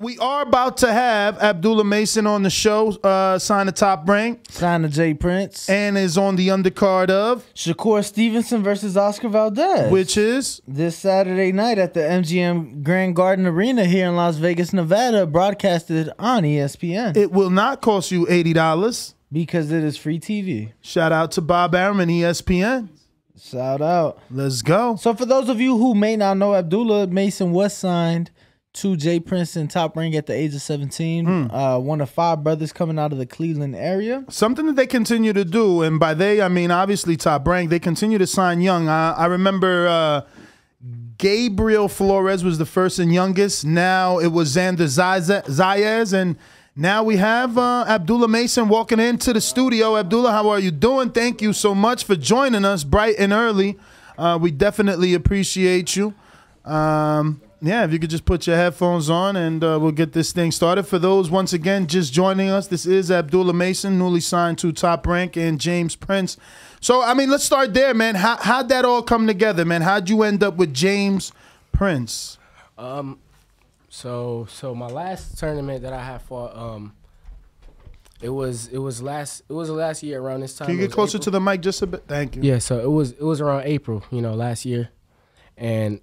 we are about to have Abdullah Mason on the show, signed to Top Rank. Signed to J Prince. And is on the undercard of Shakur Stevenson versus Oscar Valdez. Which is? This Saturday night at the MGM Grand Garden Arena here in Las Vegas, Nevada, broadcasted on ESPN. It will not cost you $80. Because it is free TV. Shout out to Bob Arum and ESPN. Shout out. Let's go. So for those of you who may not know, Abdullah Mason was signed to J Prince and Top Rank at the age of 17. One of 5 brothers coming out of the Cleveland area. Something that they continue to do, and by they, I mean obviously Top Rank, they continue to sign young. I remember Gabriel Flores was the first and youngest. Now it was Xander Zayas, and now we have Abdullah Mason walking into the studio. Abdullah, how are you doing? Thank you so much for joining us bright and early. We definitely appreciate you. Yeah, if you could just put your headphones on and we'll get this thing started. For those, once again, just joining us, this is Abdullah Mason, newly signed to Top Rank, and James Prince. So, I mean, let's start there, man. How'd that all come together, man? How'd you end up with James Prince? So my last tournament that I had fought, it was last year around this time. Can you get closer to the mic just a bit? Thank you. Yeah, so it was around April, you know, last year, and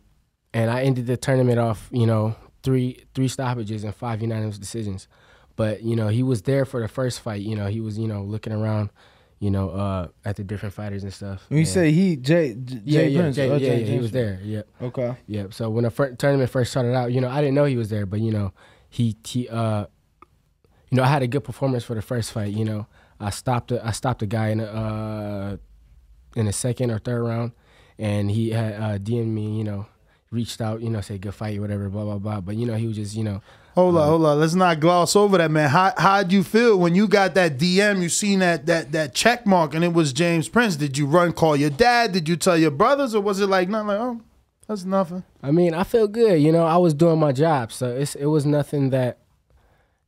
I ended the tournament off, you know, three stoppages and 5 unanimous decisions. But you know, he was there for the first fight. You know, he was, you know, looking around, you know, at the different fighters and stuff. When you say he, J Prince, he was there. Yep. Okay. Yep. So when the tournament first started out, you know, I didn't know he was there, but you know, you know, I had a good performance for the first fight. You know, I stopped a guy in the second or third round, and he had DM'd me. You know, reached out. You know, say good fight, whatever, blah blah blah. But you know, he was just, you know. Hold on. Let's not gloss over that, man. How'd you feel when you got that DM? You seen that check mark, and it was James Prince. Did you run, call your dad? Did you tell your brothers, or was it like not like, oh, that's nothing? I mean, I feel good. You know, I was doing my job, so it was nothing that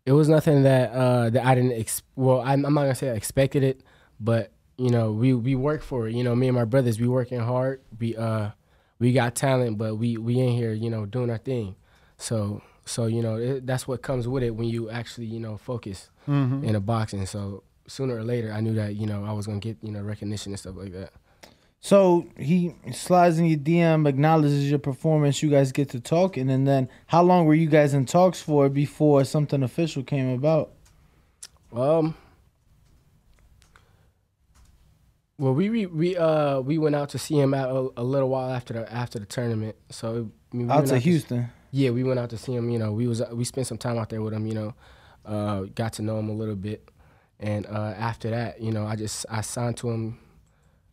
I didn't. I'm not gonna say I expected it, but you know, we work for it. You know, me and my brothers, we working hard. We got talent, but we in here, you know, doing our thing. So you know, that's what comes with it when you actually, you know, focus in a boxing. So sooner or later, I knew that, you know, I was gonna get, you know, recognition and stuff like that. So he slides in your DM, acknowledges your performance. You guys get to talking, and then how long were you guys in talks for before something official came about? Well, we went out to see him out a little while after the tournament. So we out to Houston. Yeah, we went out to see him. You know, we spent some time out there with him. You know, got to know him a little bit, and after that, you know, I signed to him.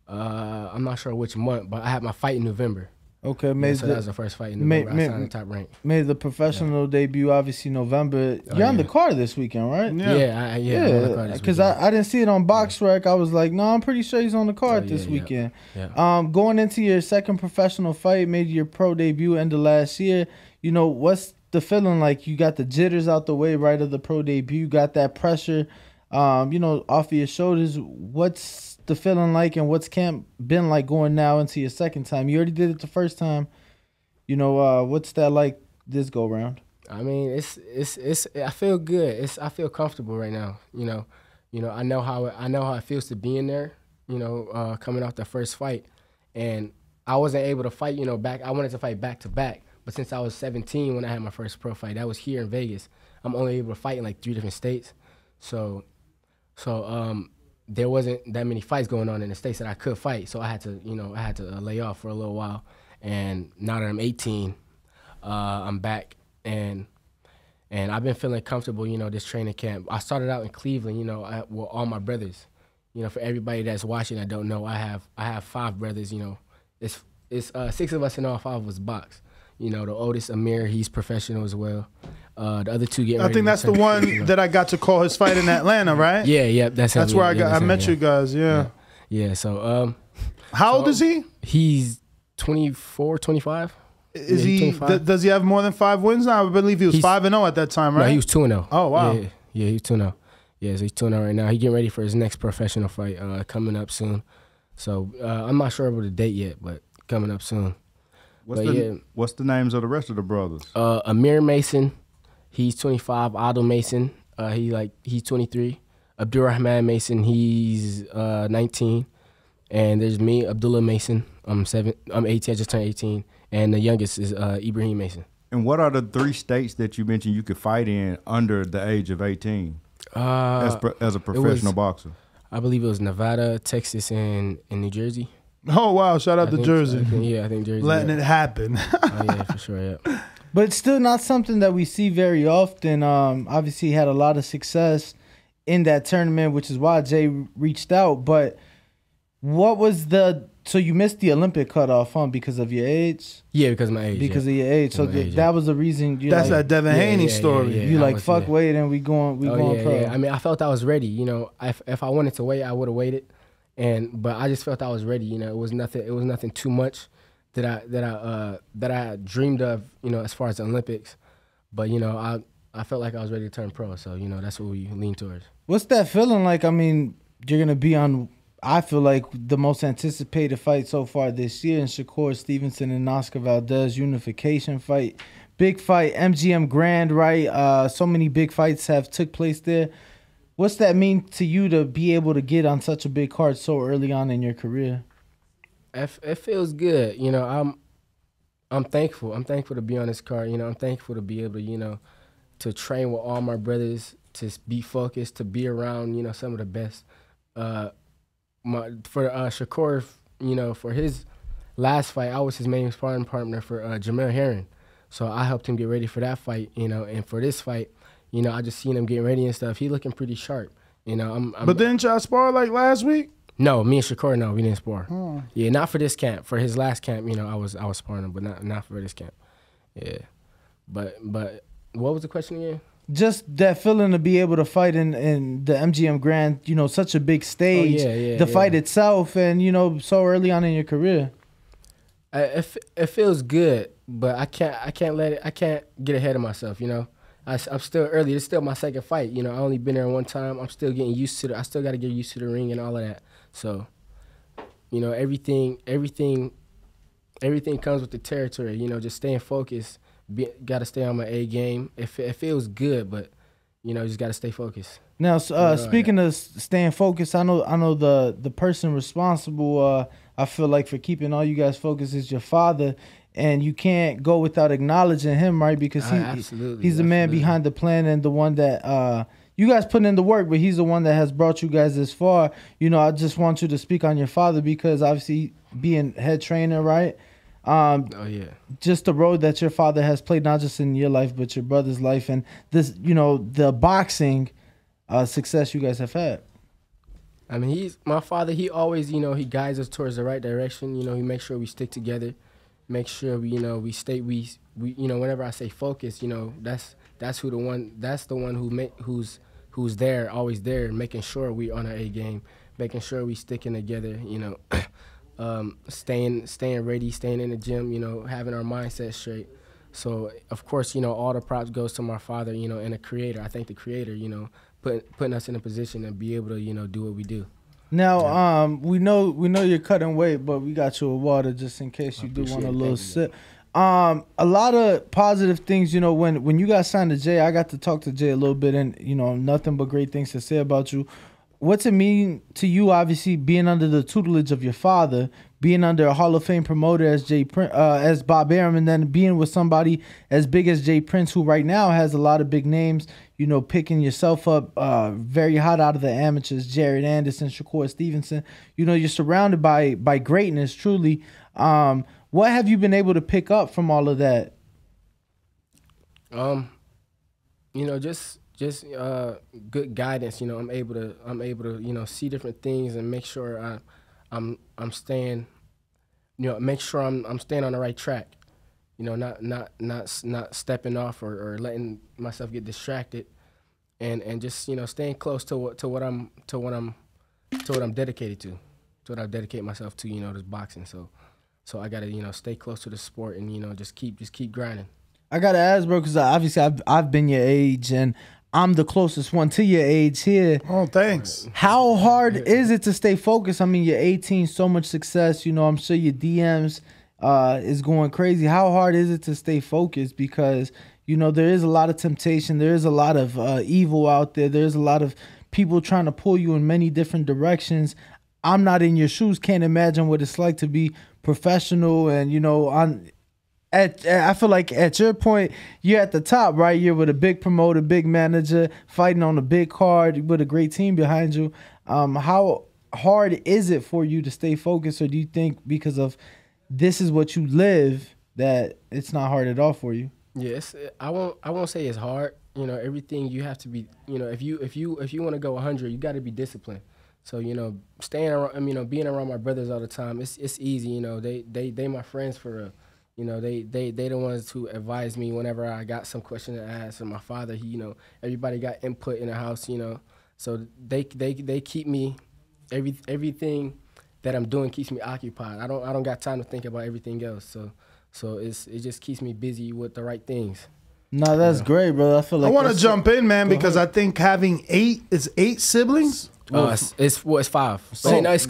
I'm not sure which month, but I had my fight in November. Okay, made, yeah, so that was the first fight in November. I signed to Top Rank. Made the professional debut, obviously, November. Oh, you're on the card this weekend, right? Yeah. Because I didn't see it on BoxRec. I was like, no, I'm pretty sure he's on the card this weekend. Yeah. Going into your second professional fight, made your pro debut end of last year. You know, what's the feeling like? You got the jitters out the way right of the pro debut, got that pressure, you know, off of your shoulders. What's the feeling like, and what's camp been like going now into your second time? You already did it the first time, you know. What's that like this go round? I mean, it's I feel good. I feel comfortable right now. You know I know how it feels to be in there. You know, coming off the first fight, and I wasn't able to fight. You know, I wanted to fight back to back, but since I was 17 when I had my first pro fight, that was here in Vegas. I'm only able to fight in like 3 different states, so there wasn't that many fights going on in the states that I could fight, so I had to lay off for a little while. And now that I'm 18, I'm back, and I've been feeling comfortable. You know, this training camp. I started out in Cleveland. You know, with all my brothers. You know, for everybody that's watching that don't know, I have 5 brothers. You know, it's 6 of us, and all 5 of us box. You know, the oldest, Amir, he's professional as well. The other 2 getting ready. I think that's the one, you know, that I got to call his fight in Atlanta, right? Yeah, that's him, where I met you guys, yeah. So, how old is he? He's 24, 25. Is he? 25. Does he have more than 5 wins now? I believe he was 5-0 at that time, right? No, he was 2-0. Oh wow. Yeah, he was 2-0. Yeah, so he's 2-0 right now. He getting ready for his next professional fight coming up soon. So I'm not sure about the date yet, but coming up soon. What's the names of the rest of the brothers? Amir Mason. He's 25. Abdul Mason, he's 23. Abdurrahman Mason, he's 19. And there's me, Abdullah Mason. I'm 18. I just turned 18. And the youngest is Ibrahim Mason. And what are the three states that you mentioned you could fight in under the age of 18 as a professional boxer? I believe it was Nevada, Texas, and New Jersey. Oh, wow. Shout out to Jersey. I think Jersey. Letting it happen. Oh, yeah, for sure, yeah. But it's still not something that we see very often. Obviously, he had a lot of success in that tournament, which is why Jay reached out. But what was the... So you missed the Olympic cutoff, huh? Because of your age? Yeah, because of my age. Because of your age. So that was the reason. That's that Devin Haney story. You like, fuck weight, and we going pro. Yeah. I mean, I felt I was ready. You know, if I wanted to wait, I would have waited. But I just felt I was ready. You know, it was nothing too much that I dreamed of. You know, as far as the Olympics, but you know, I felt like I was ready to turn pro. So you know, that's what we lean towards. What's that feeling like? I mean, you're gonna be on. I feel like the most anticipated fight so far this year in Shakur Stevenson and Oscar Valdez unification fight. Big fight, MGM Grand, right? So many big fights have took place there. What's that mean to you to be able to get on such a big card so early on in your career? It feels good. You know, I'm thankful. I'm thankful to be on this card. You know, I'm thankful to be able to, you know, to train with all my brothers, to be focused, to be around, you know, some of the best. Shakur, you know, for his last fight, I was his main sparring partner for Jamel Herring. So I helped him get ready for that fight, you know, and for this fight, you know, I just seen him getting ready and stuff. He looking pretty sharp, you know. But didn't y'all spar like last week? No, me and Shakur, no, we didn't spar. Oh. Yeah, not for this camp. For his last camp, you know, I was sparring him, but not for this camp. Yeah, but what was the question again? Just that feeling to be able to fight in the MGM Grand, you know, such a big stage, fight itself, and, you know, so early on in your career. It feels good, but I can't get ahead of myself, you know. I'm still early. It's still my second fight, you know. I only been there one time. I'm still getting used to it. I still got to get used to the ring and all of that. So, you know, everything comes with the territory, you know, just staying focused. Got to stay on my A game. It feels good, but you know, just got to stay focused. Now, speaking of staying focused, I know the person responsible. I feel like for keeping all you guys focused is your father, and you can't go without acknowledging him, right? Because he's the man behind the plan and the one that you guys put in the work, but he's the one that has brought you guys this far. You know, I just want you to speak on your father because obviously being head trainer, right? Just the road that your father has played, not just in your life, but your brother's life, and this, you know, the boxing success you guys have had. I mean, he's my father. He always, you know, he guides us towards the right direction. You know, he makes sure we stick together, make sure we, you know, we stay, you know, whenever I say focus, you know, that's the one who's there, always there, making sure we on our A game, making sure we sticking together, you know. Staying ready, staying in the gym, you know, having our mindset straight. So, of course, you know, all the props goes to my father, you know, and the creator. I thank the creator, you know, putting us in a position to be able to, you know, do what we do. Now, yeah. We know you're cutting weight, but we got you a water just in case you do want a little sip. A lot of positive things, you know, when you got signed to Jay, I got to talk to Jay a little bit and, you know, nothing but great things to say about you. What's it mean to you, obviously, being under the tutelage of your father, being under a Hall of Fame promoter as as Bob Arum, and then being with somebody as big as J Prince, who right now has a lot of big names, you know, picking yourself up very hot out of the amateurs, Jared Anderson, Shakur Stevenson. You know, you're surrounded by greatness, truly. What have you been able to pick up from all of that? You know, just good guidance, you know. I'm able to, you know, see different things and make sure I'm staying, you know, make sure I'm staying on the right track, you know, not stepping off or letting myself get distracted, and just, you know, staying close to what I'm dedicated to what I dedicate myself to, you know, this boxing. So I gotta, you know, stay close to the sport and, you know, just keep grinding. I gotta ask, bro, because obviously I've been your age and I'm the closest one to your age here. Oh, thanks. How hard is it to stay focused? I mean, you're 18, so much success. You know, I'm sure your DMs is going crazy. How hard is it to stay focused? Because, You know, there is a lot of temptation. There is a lot of evil out there. There's a lot of people trying to pull you in many different directions. I'm not in your shoes. Can't imagine what it's like to be professional. And, you know, I feel like at your point, you're at the top, right? You're with a big promoter, big manager, fighting on a big card with a great team behind you. How hard is it for you to stay focused? Or do you think because of this is what you live that it's not hard at all for you? Yes, I won't say it's hard. You know, everything you have to be, you know, if you want to go 100, you got to be disciplined. So, you know, staying around, you know, being around my brothers all the time, it's easy. You know, they my friends for real. You know, they the ones who advise me whenever I got some question to ask. And my father, he, you know, everybody got input in the house, you know. So they keep me, everything that I'm doing keeps me occupied. I don't got time to think about everything else. So it just keeps me busy with the right things. No, that's great, bro. I feel like I want to jump in, man, because I think having eight siblings. Oh, it's five. So no, it's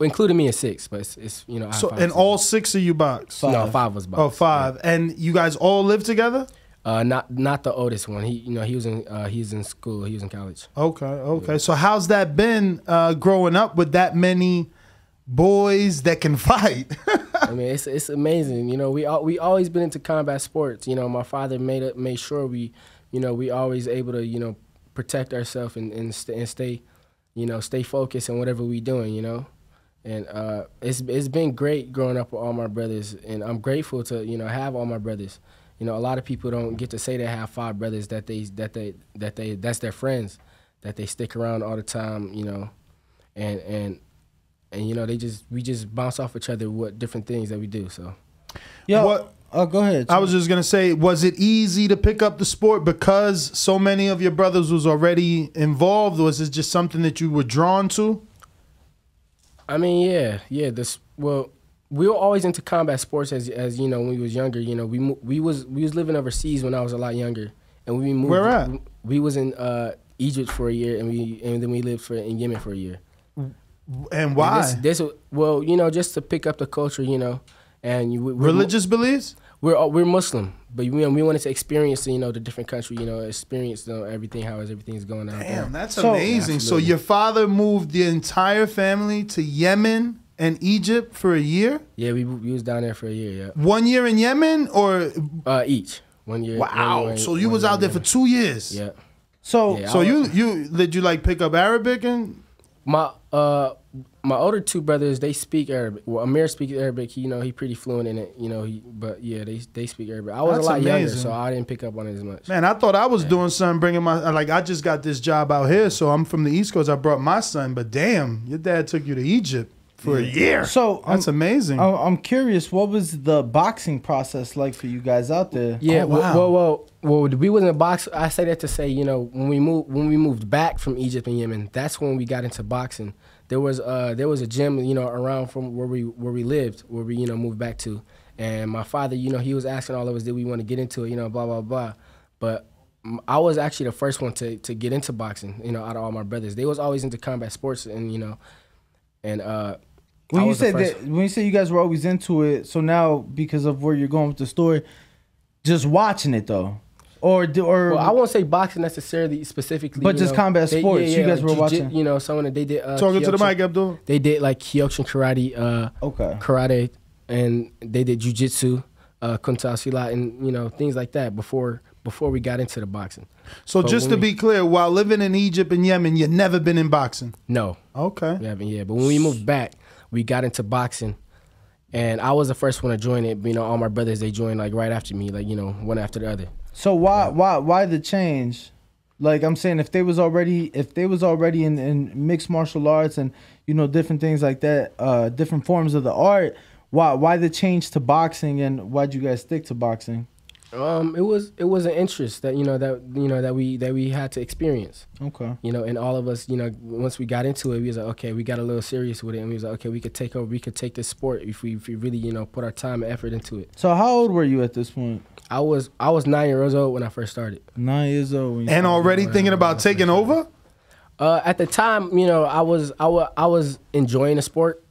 including me, it's six, but it's you know. So and all six of you box. Five. No, five was box. Oh, five, yeah. And you guys all live together. Not the oldest one. He, you know, he was in school. He was in college. Okay. Yeah. So how's that been growing up with that many boys that can fight? I mean, it's amazing. You know, we always been into combat sports. You know, my father made sure we, you know, we always able to, you know, protect ourselves and stay, you know, stay focused on whatever we doing. You know, and it's been great growing up with all my brothers, and I'm grateful to, you know, have all my brothers. You know, a lot of people don't get to say they have five brothers that's their friends, that they stick around all the time. You know, and you know, we just bounce off each other with different things that we do. So, yeah. Go ahead. I was just gonna say, was it easy to pick up the sport because so many of your brothers was already involved? Was it just something that you were drawn to? I mean, yeah. We were always into combat sports as you know when we was younger. You know, we was living overseas when I was a lot younger, and we moved. Where at? We was in Egypt for a year, and then we lived in Yemen for a year. And why? And well, you know, just to pick up the culture, you know, and religious beliefs. We're Muslim, but we wanted to experience, you know, the different country, you know, experience, you know, everything, how everything's going out. Damn, that's amazing. So your father moved the entire family to Yemen and Egypt for a year. Yeah, we was down there for a year. Yeah, 1 year in Yemen or each 1 year. Wow. So you was out there for 2 years. Yeah. So you did you like pick up Arabic and my older two brothers, they speak Arabic. Well, Amir speaks Arabic. He, you know, he pretty fluent in it. You know, but yeah, they speak Arabic. I was a lot younger, so I didn't pick up on it as much. Man, I thought I was doing something, bringing my I just got this job out here, so I'm from the East Coast. I brought my son, but damn, your dad took you to Egypt for a year. So that's amazing. I'm curious, what was the boxing process like for you guys out there? Yeah, well, we wasn't a boxer. I say that to say, you know, when we moved back from Egypt and Yemen, that's when we got into boxing. There was a gym, you know, around from where we lived, where we, you know, moved back to. And my father, you know, he was asking all of us, did we want to get into it, you know, blah blah blah. But I was actually the first one to get into boxing, you know, out of all my brothers. They was always into combat sports, and you know, and when you say you guys were always into it, so now because of where you're going with the story, just watching it though, or well, I won't say boxing necessarily specifically, but just combat sports. You guys were watching, you know, someone that they did talking to the mic, Abdul. They did like Kyokushin karate, karate, and they did jujitsu, kunta sila, and you know, things like that before we got into the boxing. So just to be clear, while living in Egypt and Yemen, you've never been in boxing. No. Okay. Yeah, but when we moved back, we got into boxing, and I was the first one to join it. You know, all my brothers, they joined like right after me, like, you know, one after the other. So why the change? Like I'm saying, if they was already in mixed martial arts and, you know, different things like that, different forms of the art, why the change to boxing, and why'd you guys stick to boxing? It was an interest that, you know, that we had to experience. Okay. You know, and all of us, you know, once we got into it, we was like, okay, we got a little serious with it, and we was like, okay, we could take over, we could take this sport if we really, you know, put our time and effort into it. So how old were you at this point? I was 9 years old when I first started. 9 years old. And already thinking about taking over? At the time, you know, I was enjoying the sport.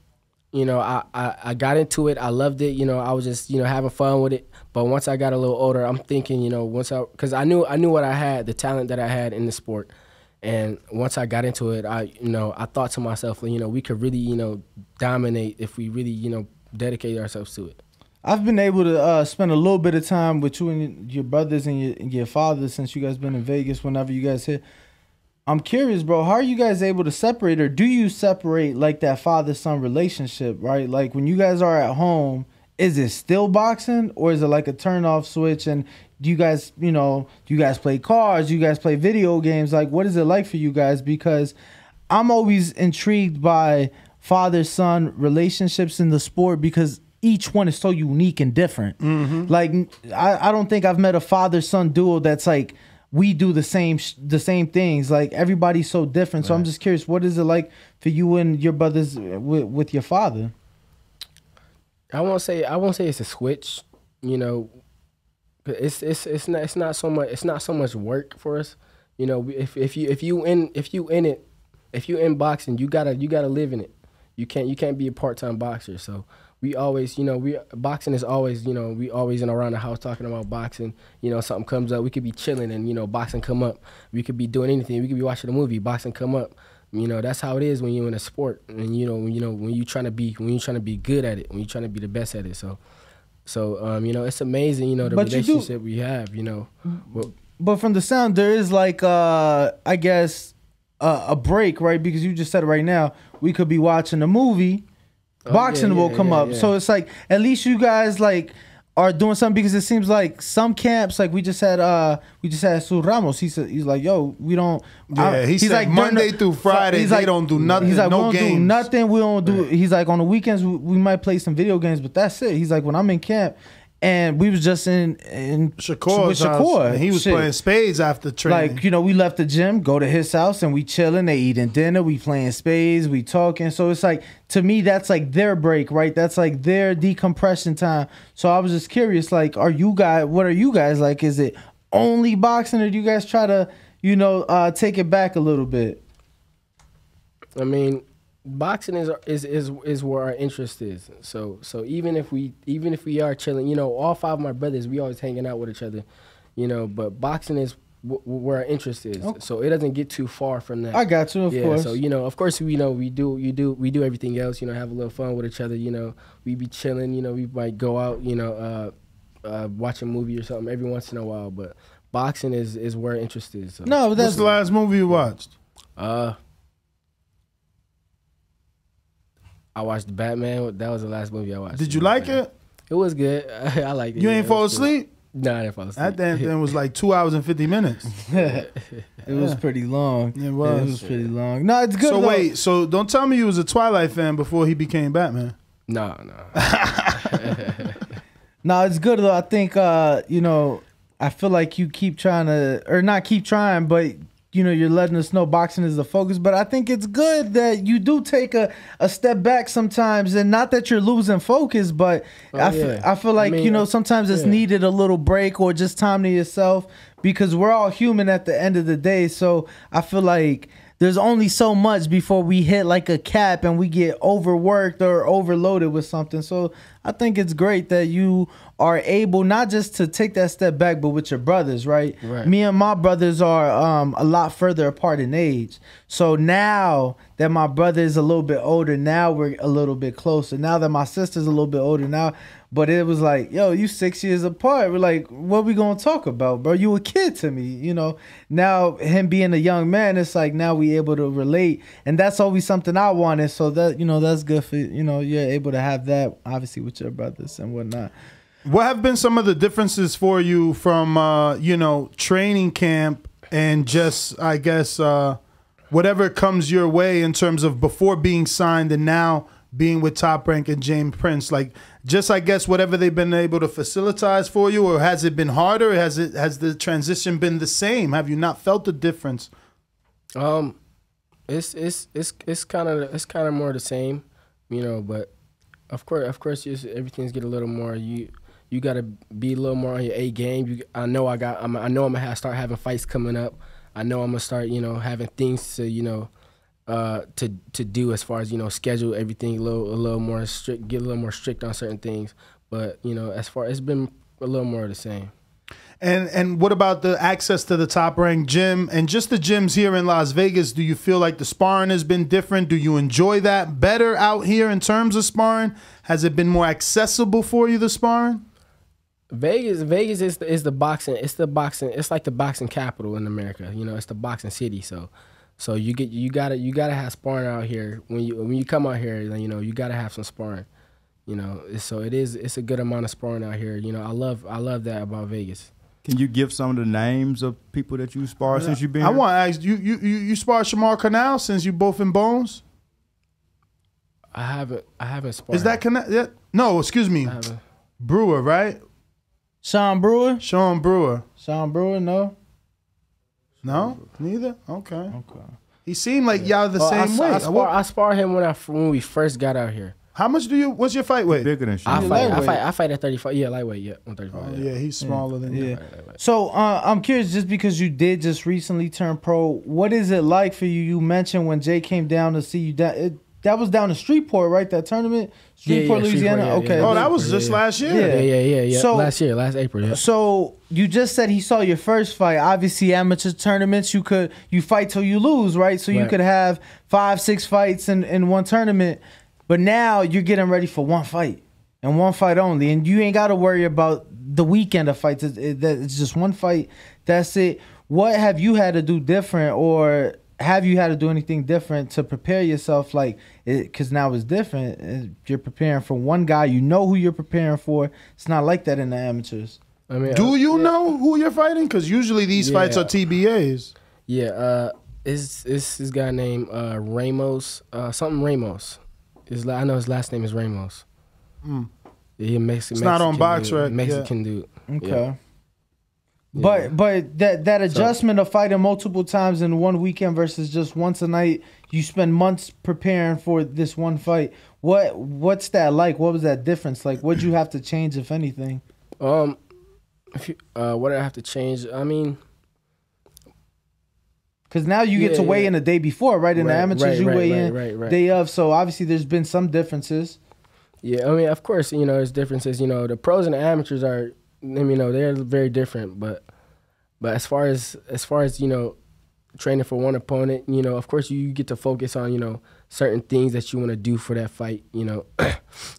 You know, I got into it. I loved it. You know, I was just, you know, having fun with it. But once I got a little older, I'm thinking, you know, because I knew what I had, the talent that I had in the sport. And once I got into it, I thought to myself, you know, we could really, you know, dominate if we really, you know, dedicate ourselves to it. I've been able to spend a little bit of time with you and your brothers and your father since you guys been in Vegas whenever you guys hit. I'm curious, bro, how are you guys able to separate, or do you separate, like, that father-son relationship, right? Like, when you guys are at home, is it still boxing, or is it like a turn-off switch? And do you guys, you know, do you guys play cards? Do you guys play video games? Like, what is it like for you guys? Because I'm always intrigued by father-son relationships in the sport, because each one is so unique and different. Mm-hmm. Like, I don't think I've met a father-son duo that's like, we do the same things. Like, everybody's so different. Right. So I'm just curious, what is it like for you and your brothers with your father? I won't say it's a switch. You know, it's not so much work for us. You know, if you in boxing, you gotta live in it. You can't be a part-time boxer. So we always, you know, boxing is always, you know, we always in around the house talking about boxing. You know, something comes up, we could be chilling and, you know, boxing come up. We could be doing anything. We could be watching a movie, boxing come up. You know, that's how it is when you're in a sport, and when you're trying to be good at it, when you're trying to be the best at it. So you know, it's amazing, you know, the relationship we have, you know. But from the sound, there is like I guess a break, right? Because you just said it right now, we could be watching a movie. Boxing will come up. So it's like, at least you guys like are doing something, because it seems like some camps, like we just had Sue Ramos. He's like, yo, we don't. He's like, Monday through Friday, he's like, they don't do nothing. He's like, no, we don't games. Do nothing. We don't do. Right. He's like, on the weekends we might play some video games, but that's it. He's like, when I'm in camp, and we was just in Shakur, and he was playing spades after training. Like, you know, we left the gym, go to his house, and we chilling. They eating dinner, we playing spades, we talking. So it's like, to me, that's like their break, right? That's like their decompression time. So I was just curious, like, what are you guys like? Is it only boxing, or do you guys try to, you know, take it back a little bit? I mean, boxing is where our interest is. So even if we are chilling, you know, all five of my brothers, we always hanging out with each other, you know. But boxing is where our interest is. Okay. So it doesn't get too far from that. I got you, of course. So, you know, of course, we know we do everything else. You know, have a little fun with each other. You know, we be chilling. You know, we might go out. You know, watch a movie or something every once in a while. But boxing is where our interest is. So. No, but that's the last movie you watched. I watched The Batman. That was the last movie I watched. Did you like it? It was good. I liked it. You ain't fall asleep? No, I didn't fall asleep. That damn thing was like 2 hours and 50 minutes. It was pretty long. It was pretty long. No, it's good. So wait, so don't tell me you was a Twilight fan before he became Batman. No. No, it's good though. I think, you know, I feel like you keep trying to, or not keep trying, but you know, you're letting us know boxing is the focus, but I think it's good that you do take a step back sometimes, and not that you're losing focus, but I feel like, I mean, you know, sometimes it's needed a little break or just time to yourself, because we're all human at the end of the day. So I feel like there's only so much before we hit like a cap and we get overworked or overloaded with something. So I think it's great that you are able not just to take that step back, but with your brothers, right? Right. Me and my brothers are a lot further apart in age. So now that my brother is a little bit older, now we're a little bit closer. Now that my sister's a little bit older now, but it was like, yo, you 6 years apart. We're like, what we gonna talk about, bro? You a kid to me, you know? Now him being a young man, it's like now we able to relate. And that's always something I wanted. So that, you know, that's good for, you know, you're able to have that, obviously, with your brothers and whatnot. What have been some of the differences for you from, you know, training camp and just, I guess, whatever comes your way in terms of before being signed and now being with Top Rank and J Prince? Like, just, I guess, whatever they've been able to facilitate for you, or has it been harder? Has the transition been the same? Have you not felt the difference? It's kind of more the same, you know, but of course, just everything's get a little more, you gotta be a little more on your A game. I know I'm gonna start having fights coming up. I know I'm gonna start, you know, having things to, you know, to do as far as, you know, schedule everything a little more strict, get a little more strict on certain things. But, you know, as far, it's been a little more of the same. And what about the access to the Top Rank gym and just the gyms here in Las Vegas? Do you feel like the sparring has been different? Do you enjoy that better out here in terms of sparring? Has it been more accessible for you, the sparring? Vegas is the boxing. It's like the boxing capital in America. You know, it's the boxing city. So you gotta have sparring out here. When you come out here, then, you know, you gotta have some sparring. You know, so it's a good amount of sparring out here. You know, I love that about Vegas. Can you give some of the names of people that you spar since you've been here? I want to ask you, you spar Shamar Canal since you both in Bones? I haven't sparred. Is that Canal? Yeah. No, excuse me. Brewer, right? Sean Brewer? Sean Brewer. Sean Brewer, no. No? Neither? Okay. Okay. He seemed like y'all the same way. I sparred him when we first got out here. How much do you? What's your fight weight? Bigger than shit. I fight at 35. Yeah, lightweight. Yeah, 135. Oh, yeah, he's smaller than you. Yeah. So I'm curious, just because you did just recently turn pro, what is it like for you? You mentioned when Jay came down to see you. That was down in Shreveport, right? That tournament, Shreveport, Louisiana. Yeah, okay. Yeah, oh, that was just last year. Yeah. So, last April. Yeah. So you just said he saw your first fight. Obviously, amateur tournaments, you fight till you lose, right? So you could have 5, 6 fights in one tournament. But now you're getting ready for one fight and one fight only. And you ain't got to worry about the weekend of fights. It's just one fight. That's it. What have you had to do different, or have you had to do anything different to prepare yourself? Like, because now it's different. You're preparing for one guy. You know who you're preparing for. It's not like that in the amateurs. I mean, do you know who you're fighting? Because usually these fights are TBAs. Yeah. It's this guy named Ramos, something Ramos. I know his last name is Ramos. Mm. He Mexican. It's not on box, dude. Right? Mexican dude. Okay. Yeah. But that adjustment of fighting multiple times in one weekend versus just once a night, you spend months preparing for this one fight. What's that like? What was that difference like? What'd you have to change, if anything? What did I have to change? I mean, because now you get to weigh in the day before, right? In the amateurs, you weigh in day of. So obviously there's been some differences. Yeah, I mean, of course, you know, there's differences. You know, the pros and the amateurs are, you know, they're very different. But as far as, you know, training for one opponent, you know, of course you get to focus on, you know, certain things that you want to do for that fight. You know,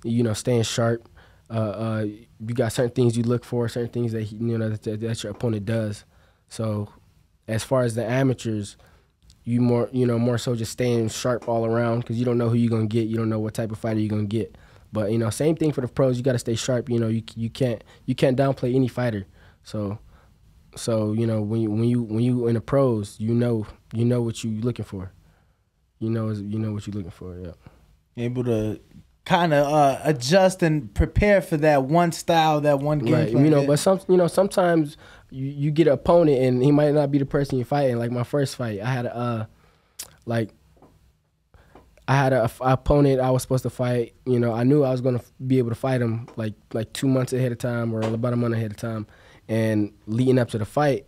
you know, staying sharp. You got certain things you look for, certain things that, you know, that your opponent does. So as far as the amateurs, you know more so just staying sharp all around, because you don't know who you're gonna get, you don't know what type of fighter you're gonna get. But, you know, same thing for the pros. You gotta stay sharp. You know, you can't downplay any fighter. So you know, when you in the pros, you know what you're looking for. You know what you're looking for. Yeah. Able to kind of adjust and prepare for that one style, that one game. Right. You know, but sometimes you get an opponent and he might not be the person you're fighting. Like my first fight, I had an opponent I was supposed to fight. You know, I knew I was gonna be able to fight him like 2 months ahead of time, or about a month ahead of time. And leading up to the fight,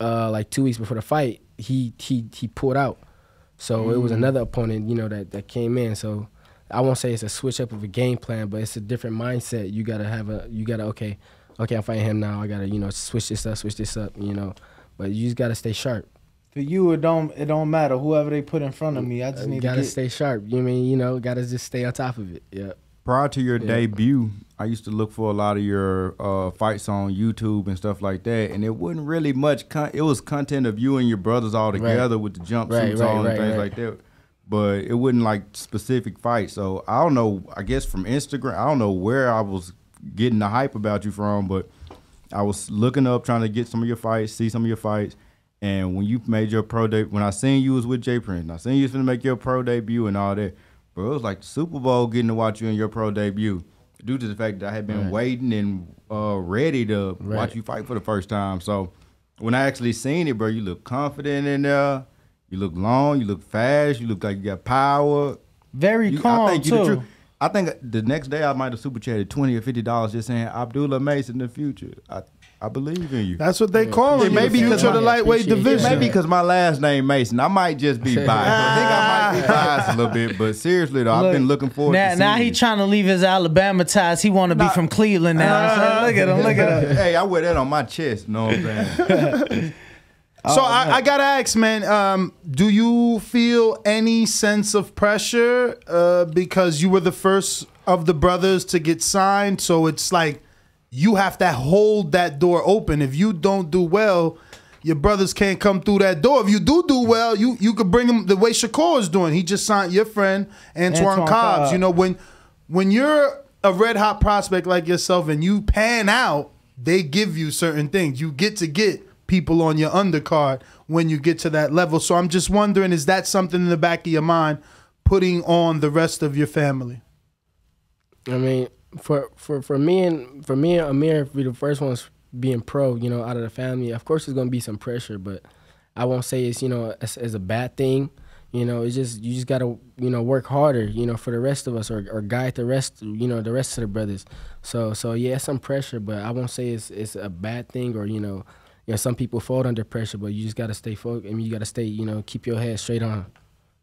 like 2 weeks before the fight, he pulled out. So it was another opponent, you know, that came in. So I won't say it's a switch up of a game plan, but it's a different mindset. You gotta have okay, I'm fighting him now. I gotta, you know, switch this up, you know. But you just gotta stay sharp. For you, it don't matter whoever they put in front of me. I just need to stay sharp. You mean, you know, gotta just stay on top of it. Yeah. Prior to your debut, I used to look for a lot of your fights on YouTube and stuff like that, and it wasn't really much. It was content of you and your brothers all together with the jumpsuits on and things like that. But it wasn't like specific fights. So I don't know, I guess from Instagram, I don't know where I was getting the hype about you from, but I was looking up, trying to get some of your fights, see some of your fights. And when you made your pro debut, when I seen you was with J Prince, and I seen you was gonna make your pro debut and all that, bro, it was like the Super Bowl getting to watch you in your pro debut, due to the fact that I had been waiting and ready to watch you fight for the first time. So when I actually seen it, bro, you look confident in there. You look long, you look fast, you look like you got power. Very calm, I think too. I think the next day I might have super chatted $20 or $50 just saying Abdullah Mason in the future. I I believe in you. That's what they call it. Maybe because of the lightweight division. Maybe because my last name Mason. I might just be biased. I think I might be biased a little bit. But seriously, though, I've been looking forward to seeing now he trying to leave his Alabama ties. He want to be from Cleveland now. So look at him. Look at him. Hey, I wear that on my chest. You know what I'm saying? So I gotta ask, man, do you feel any sense of pressure because you were the first of the brothers to get signed? So it's like you have to hold that door open. If you don't do well, your brothers can't come through that door. If you do well, you could bring them the way Shakur is doing. He just signed your friend Antoine Cobbs. You know, when you're a red hot prospect like yourself and you pan out, they give you certain things. You get to get people on your undercard when you get to that level. So I'm just wondering, is that something in the back of your mind, putting on the rest of your family? I mean, for me and Amir, we're the first ones being pro, you know, out of the family. Of course, there's gonna be some pressure, but I won't say it's, you know, as a bad thing. You know, it's just, you just gotta, you know, work harder, you know, for the rest of us, or guide the rest, you know, the rest of the brothers. So yeah, some pressure, but I won't say it's a bad thing, or, you know. You know, some people fold under pressure, but you just gotta stay focused. I mean, you gotta stay, you know, keep your head straight on.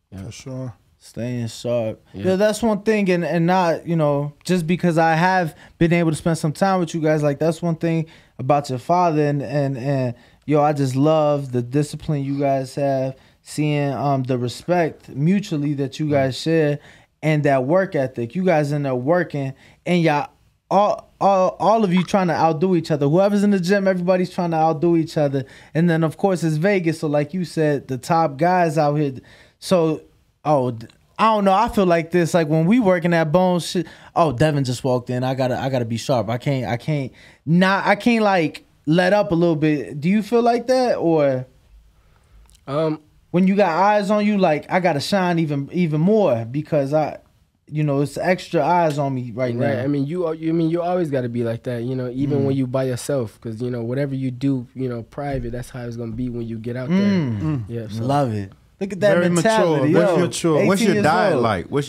Yeah. For sure. Staying sharp. Yeah. Yeah, that's one thing, and not, you know, just because I have been able to spend some time with you guys, like, that's one thing about your father, and yo, I just love the discipline you guys have, seeing the respect mutually that you guys share, and that work ethic. You guys in there working, and y'all all of you trying to outdo each other. Whoever's in the gym, everybody's trying to outdo each other. And then, of course, it's Vegas. So, like you said, the top guys out here. So, oh, I don't know. I feel like this. Like when we working that bone shit. Oh, Devin just walked in. I gotta be sharp. I can't like let up a little bit. Do you feel like that, or when you got eyes on you, like I gotta shine even more because I. You know, it's extra eyes on me right now. I mean, you always got to be like that, you know, even when you by yourself, because, you know, whatever you do, you know, private, that's how it's going to be when you get out there. Yeah, so. Love it. Look at that. Very mentality. Mature. What's your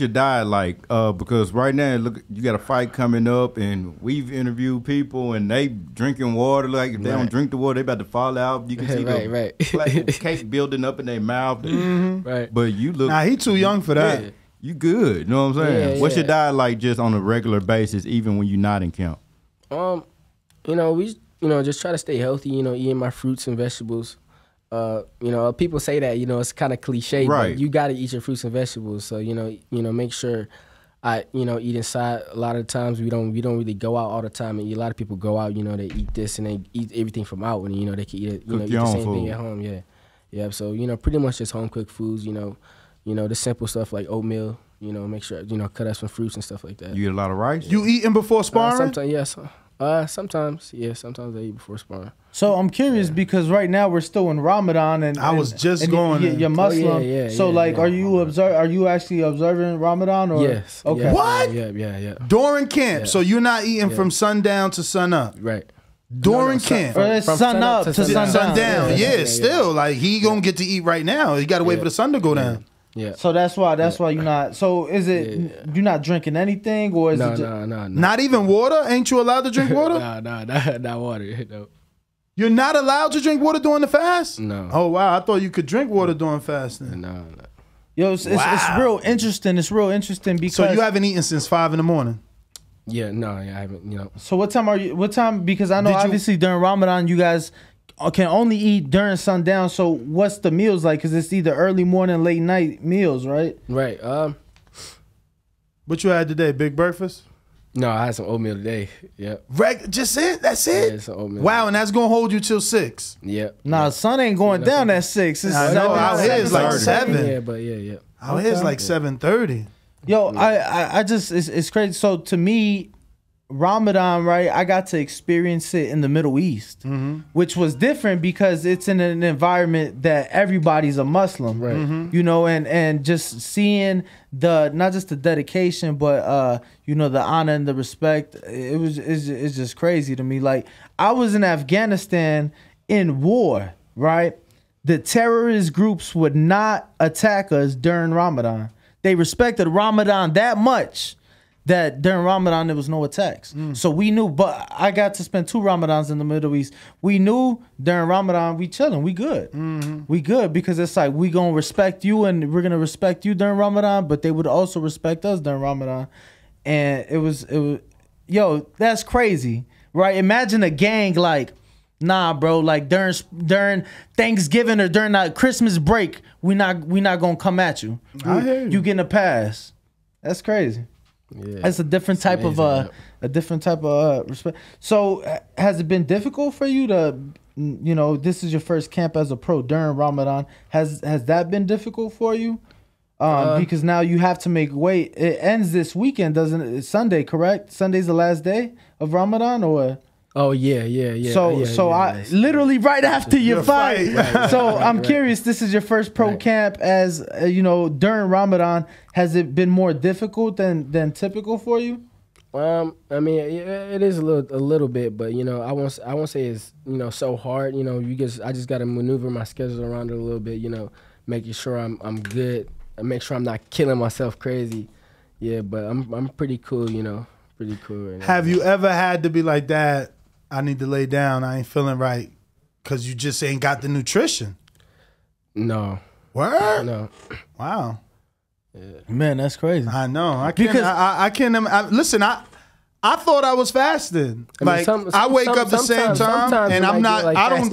diet like? Because right now, look, you got a fight coming up, and we've interviewed people, and they drinking water. Like if they don't drink the water, they about to fall out. You can see the cake building up in their mouth. Right. But you look. Nah, he too young for that. Yeah. You good, you know what I'm saying? Yeah, what's your diet like just on a regular basis, even when you're not in camp? You know, we just try to stay healthy, you know, eating my fruits and vegetables. You know, people say that, you know, it's kind of cliche, but you got to eat your fruits and vegetables. So, you know, make sure I, you know, eat inside. A lot of times we don't really go out all the time, and a lot of people go out, you know, they eat this and they eat everything from out, and, you know, they can eat it, you know, eat the same thing at home, yeah. So, you know, pretty much just home cooked foods, you know, the simple stuff like oatmeal, you know, make sure, you know, cut up some fruits and stuff like that. You eat a lot of rice? Yeah. You eating before sparring? Sometimes, yes. Sometimes I eat before sparring. So I'm curious because right now we're still in Ramadan. And I was just going. You're Muslim. Oh, yeah, so, like, are you actually observing Ramadan? Or? Yes. Okay. Yeah, what? Yeah. During camp. Yeah. So you're not eating from sundown to sunup. Right. During camp. From sun up to sundown. Yeah, still. Like, he going to get to eat right now. He got to wait for the sun to go down. Yeah. So that's why you're not. So is it you're not drinking anything, or is it just, no? Not even water? Ain't you allowed to drink water? Not water. No. You're not allowed to drink water during the fast? No. Oh wow, I thought you could drink water during fasting. No. Yo, it's real interesting. It's real interesting because so you haven't eaten since 5 in the morning. Yeah, I haven't. You know. So what time are you? What time? Because I know obviously during Ramadan you guys can only eat during sundown. So what's the meals like? Because it's either early morning, late night meals, right? Right. What you had today? Big breakfast? No, I had some oatmeal today. Yeah. Just it? That's it? Yeah, it's an oatmeal. Wow, and that's going to hold you till 6? Yeah. Nah, sun ain't going down at 6. It's 7. Out here it's like 7. Yeah, but yeah. Out here it's like 7:30. Yo, yeah. I just, it's crazy. So to me, Ramadan, right, I got to experience it in the Middle East, which was different because it's in an environment that everybody's a Muslim, right? You know, and just seeing the, not just the dedication, but, you know, the honor and the respect, it's just crazy to me. Like, I was in Afghanistan in war, right? The terrorist groups would not attack us during Ramadan. They respected Ramadan that much that during Ramadan there was no attacks. So we knew, but I got to spend 2 Ramadans in the Middle East. We knew during Ramadan we chilling, we good. We good because it's like we gonna respect you and we're gonna respect you during Ramadan, but they would also respect us during Ramadan. And it was yo, that's crazy, right? Imagine a gang like, nah, bro, like during Thanksgiving or during that Christmas break, we not gonna come at you. You getting a pass. That's crazy. Yeah, that's a different type amazing, of a different type of respect. So has it been difficult for you to, you know, this is your first camp as a pro during Ramadan? Has that been difficult for you? Because now you have to make weight. It ends this weekend, doesn't it? It's Sunday, correct? Sunday's the last day of Ramadan, or? Oh yeah. So literally right after your fight. So I'm curious. This is your first pro camp as you know during Ramadan. Has it been more difficult than typical for you? I mean, it is a little bit, but you know, I won't say it's so hard. You know, I just got to maneuver my schedule around it a little bit. You know, making sure I'm good and make sure I'm not killing myself crazy. Yeah, but I'm pretty cool. You know, pretty cool right now. Have you ever had to be like that? I need to lay down. I ain't feeling right, cause you just ain't got the nutrition. No. What? No. Wow. Yeah. Man, that's crazy. I know. I can't. Listen, I thought I was fasting. Like I wake up the same time, and I'm not. I don't.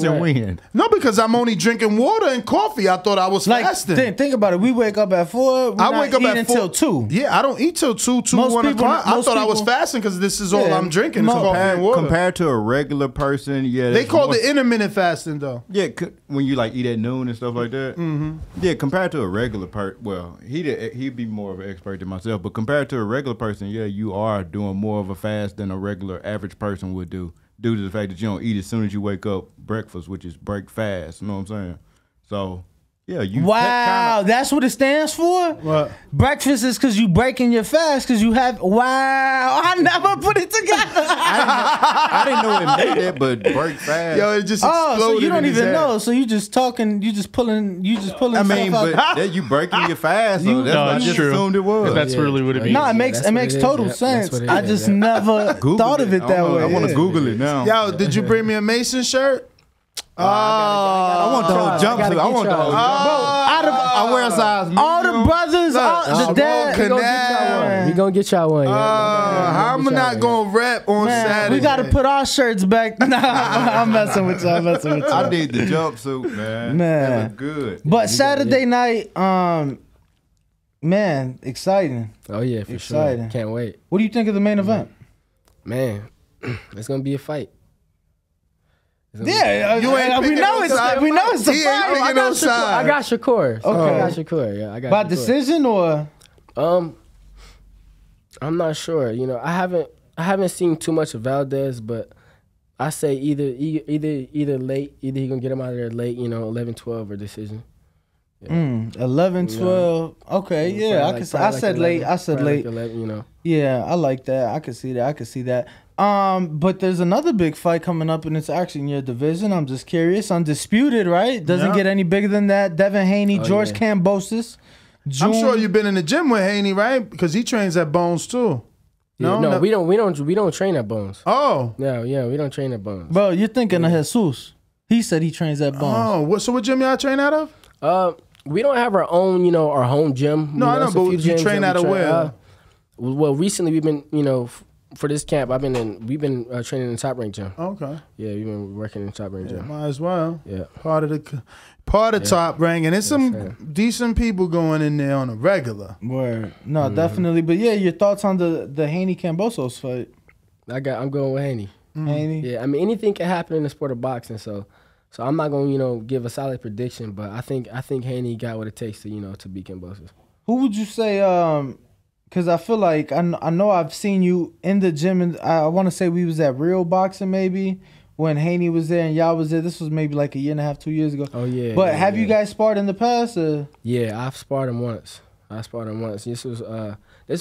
No, because I'm only drinking water and coffee. I thought I was fasting. Think about it. We wake up at 4. I wake up at 4 till 2. Yeah, I don't eat till 2, 1 o'clock. I thought I was fasting because this is all I'm drinking. Compared to a regular person, yeah, they call it intermittent fasting though. Yeah, when you like eat at noon and stuff like that. Yeah, compared to a regular person, well, he'd be more of an expert than myself, but compared to a regular person, yeah, you are doing more of a fast than a regular average person would do, due to the fact that you don't eat as soon as you wake up breakfast, which is break fast. You know what I'm saying? So yeah, you that's what it stands for. What? Breakfast is because you breaking your fast because you have I never put it together. I didn't know it made that, but break fast. Yo, it just exploded. Oh, so you don't even know. So you just talking, you just pulling. I mean, but that you breaking your fast. So that's what I just assumed it was. That's really what it means. No, it makes total sense. I just never thought of it that way. I want to Google it now. Yo, did you bring me a Mason shirt? Oh, I want the whole jumpsuit. I want the whole I wear a size medium. All the brothers, the dad. We gonna get y'all one. I'm not gonna rap on Saturday. We gotta put our shirts back. Nah, I'm messing with y'all. I need the jumpsuit, man. That look good. But Saturday night, man, exciting. Oh yeah, for sure. Can't wait. What do you think of the main event? Man, it's gonna be a fight. Yeah, we know it's a fight. I got Shakur. Okay, yeah, I got. By Shakur. Decision or? I'm not sure. You know, I haven't seen too much of Valdez, but I say either late, either he gonna get him out of there late. You know, 11-12 or decision. Yeah. 11-12. You know, okay, yeah, I could. I said late. I said late. 11, you know. Yeah, I like that. I could see that. I could see that. But there's another big fight coming up, and it's actually in your division. I'm just curious. Undisputed, right? Doesn't get any bigger than that. Devin Haney, George Kambosos. I'm sure you've been in the gym with Haney, right? Because he trains at Bones too. No, yeah, no, we don't train at Bones. Oh, no, yeah, we don't train at Bones. Bro, you're thinking of Jesus. He said he trains at Bones. Oh, so what gym y'all train out of? We don't have our own, you know, our home gym. No, you know, I know, but you train out of where? Well, recently we've been, you know. For this camp, we've been training in Top Rank gym. Okay. Yeah, we've been working in Top Rank gym. Might as well. Yeah. Part of Top Rank, and there's some decent people going in there on a regular. Word. No, definitely. But yeah, your thoughts on the Haney Kambosos fight? I'm going with Haney. Haney. Yeah. I mean, anything can happen in the sport of boxing, so I'm not gonna give a solid prediction, but I think Haney got what it takes to to beat Kambosos. Who would you say? Because I feel like, I know I've seen you in the gym, and I want to say we was at Real Boxing maybe, when Haney was there and y'all was there. This was maybe like 1.5, 2 years ago. Oh, yeah. But have you guys sparred in the past? Or? Yeah, I've sparred him once. This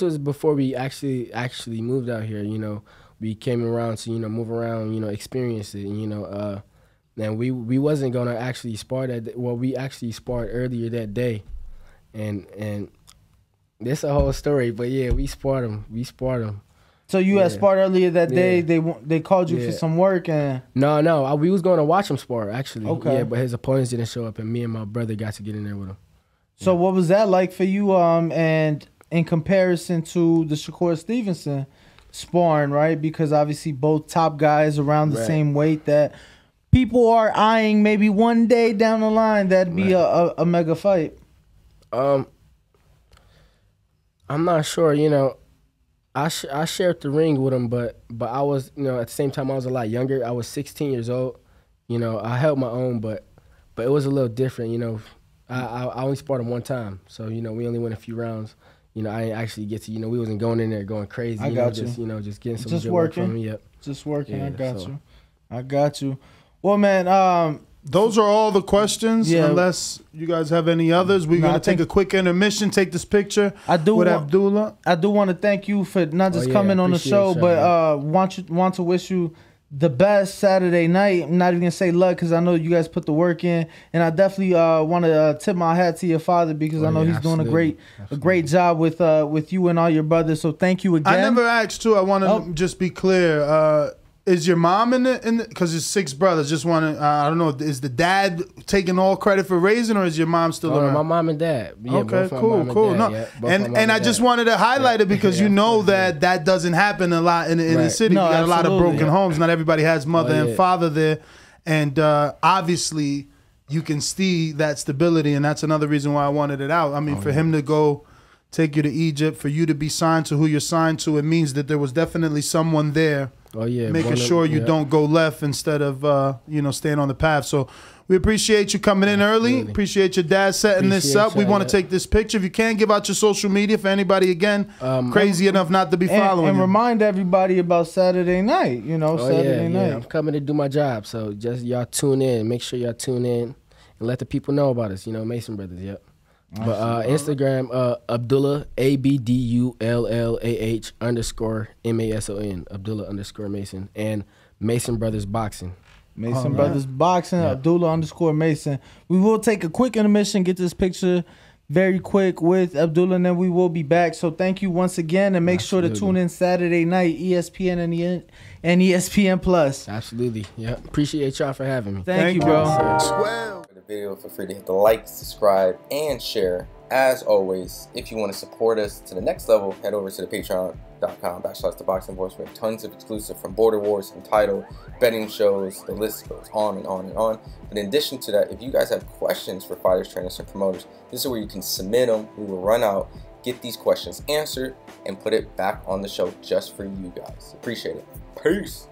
was before we actually moved out here, We came around to, move around, experience it, And we wasn't going to actually spar that day. Well, we actually sparred earlier that day, and That's a whole story, but yeah, we sparred him. So you had sparred earlier that day. They called you for some work and no, we was going to watch him spar actually. Okay. Yeah, but his opponents didn't show up, and me and my brother got to get in there with him. So what was that like for you? And in comparison to the Shakur Stevenson sparring, right? Because obviously both top guys around the same weight that people are eyeing. Maybe one day down the line that'd be a mega fight. I'm not sure, you know. I shared the ring with him, but I was, you know, at the same time I was a lot younger. I was 16 years old, you know. I held my own, but it was a little different, you know. I only sparred him one time, so you know we only went a few rounds. You know, I didn't actually get to, you know, we wasn't going in there going crazy. I got you. Just, you know, just getting some good work from him. Yep. Just working. Yeah, I got you. I got you. Well, man, those are all the questions, unless you guys have any others. We're going to take a quick intermission, take this picture with Abdullah. I do want to thank you for not just coming on the show, but want to wish you the best Saturday night. I'm not even going to say luck because I know you guys put the work in. And I definitely want to tip my hat to your father because I know he's doing a great job with you and all your brothers. So thank you again. I never asked, too. I want to just be clear. Is your mom in it? Because it's six brothers. Just want to, I don't know, is the dad taking all credit for raising, or is your mom still around? My mom and dad. Yeah, okay, cool. Dad, no, and I just wanted to highlight it because you know that that doesn't happen a lot in the city. No, we got a lot of broken homes. Not everybody has mother and father there, and obviously you can see that stability, and that's another reason why I wanted it out. I mean, for him to go take you to Egypt, for you to be signed to who you're signed to, it means that there was definitely someone there. Oh yeah, making sure you don't go left instead of you know, staying on the path. So we appreciate you coming in early. Really. Appreciate your dad setting this up. We want to take this picture. If you can, give out your social media for anybody again crazy enough not to be following. And remind everybody about Saturday night. You know, Saturday night. I'm coming to do my job. So just y'all tune in. Make sure y'all tune in and let the people know about us. You know, Mason Brothers. Yep. Awesome. But Instagram, Abdullah, ABDULLAH_MASON, Abdullah _Mason, and Mason Brothers Boxing. Mason Brothers Boxing, Abdullah _Mason. We will take a quick intermission, get this picture very quick with Abdullah, and then we will be back. So thank you once again, and make sure to tune in Saturday night, ESPN and ESPN Plus. Absolutely. Yeah. Appreciate y'all for having me. Thank you, bro. Video, feel free to hit the like, subscribe, and share. As always, if you want to support us to the next level, head over to the patreon.com/ThaBoxingVoice. We have tons of exclusive, from Border Wars, Entitled, betting shows, the list goes on and on and on. But in addition to that, if you guys have questions for fighters, trainers, and promoters, this is where you can submit them. We will run out, get these questions answered, and put it back on the show just for you guys. Appreciate it. Peace.